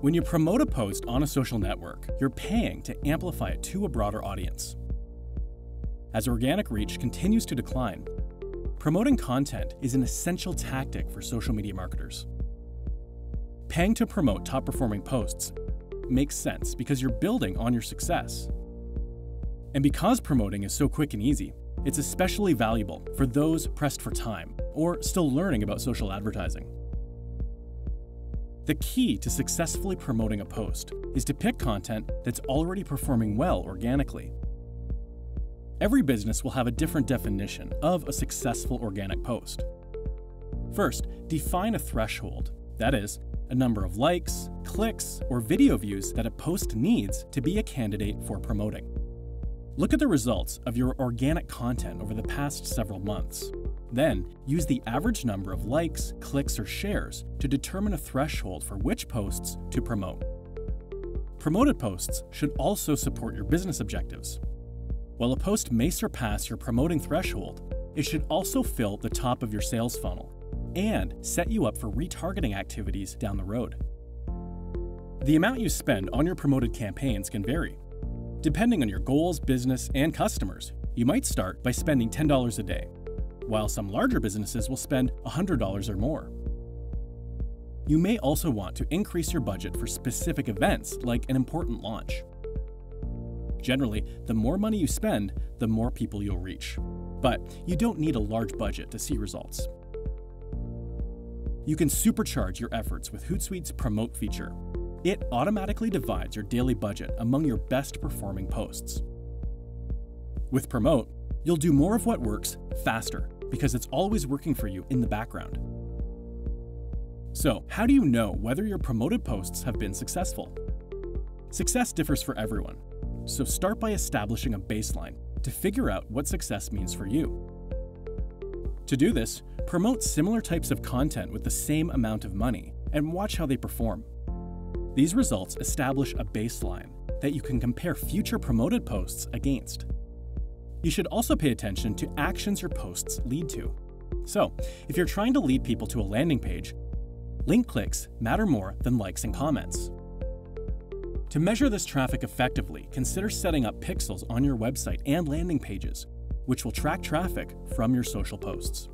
When you promote a post on a social network, you're paying to amplify it to a broader audience. As organic reach continues to decline, promoting content is an essential tactic for social media marketers. Paying to promote top-performing posts makes sense because you're building on your success. And because promoting is so quick and easy, it's especially valuable for those pressed for time or still learning about social advertising. The key to successfully promoting a post is to pick content that's already performing well organically. Every business will have a different definition of a successful organic post. First, define a threshold, that is, a number of likes, clicks, or video views that a post needs to be a candidate for promoting. Look at the results of your organic content over the past several months. Then, use the average number of likes, clicks, or shares to determine a threshold for which posts to promote. Promoted posts should also support your business objectives. While a post may surpass your promoting threshold, it should also fill the top of your sales funnel and set you up for retargeting activities down the road. The amount you spend on your promoted campaigns can vary. Depending on your goals, business, and customers, you might start by spending $10 a day, while some larger businesses will spend $100 or more. You may also want to increase your budget for specific events like an important launch. Generally, the more money you spend, the more people you'll reach. But you don't need a large budget to see results. You can supercharge your efforts with Hootsuite's Promote feature. It automatically divides your daily budget among your best performing posts. With Promote, you'll do more of what works faster because it's always working for you in the background. So, how do you know whether your promoted posts have been successful? Success differs for everyone, so start by establishing a baseline to figure out what success means for you. To do this, promote similar types of content with the same amount of money and watch how they perform. These results establish a baseline that you can compare future promoted posts against. You should also pay attention to actions your posts lead to. So, if you're trying to lead people to a landing page, link clicks matter more than likes and comments. To measure this traffic effectively, consider setting up pixels on your website and landing pages, which will track traffic from your social posts.